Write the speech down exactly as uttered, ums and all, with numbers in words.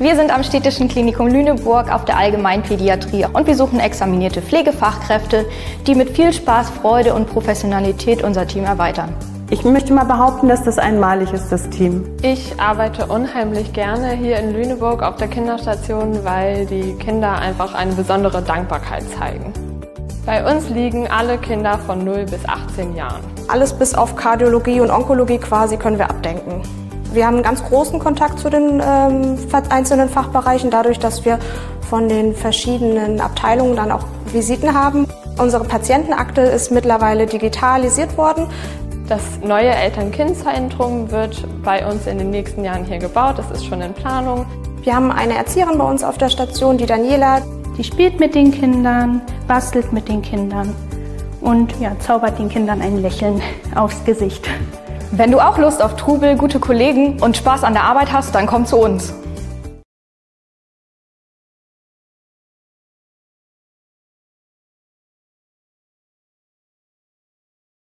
Wir sind am Städtischen Klinikum Lüneburg auf der Allgemeinpädiatrie und wir suchen examinierte Pflegefachkräfte, die mit viel Spaß, Freude und Professionalität unser Team erweitern. Ich möchte mal behaupten, dass das einmalig ist, das Team. Ich arbeite unheimlich gerne hier in Lüneburg auf der Kinderstation, weil die Kinder einfach eine besondere Dankbarkeit zeigen. Bei uns liegen alle Kinder von null bis achtzehn Jahren. Alles bis auf Kardiologie und Onkologie quasi können wir abdenken. Wir haben einen ganz großen Kontakt zu den ähm, einzelnen Fachbereichen, dadurch, dass wir von den verschiedenen Abteilungen dann auch Visiten haben. Unsere Patientenakte ist mittlerweile digitalisiert worden. Das neue Eltern-Kind-Zentrum wird bei uns in den nächsten Jahren hier gebaut. Das ist schon in Planung. Wir haben eine Erzieherin bei uns auf der Station, die Daniela. Die spielt mit den Kindern, bastelt mit den Kindern und ja, zaubert den Kindern ein Lächeln aufs Gesicht. Wenn du auch Lust auf Trubel, gute Kollegen und Spaß an der Arbeit hast, dann komm zu uns.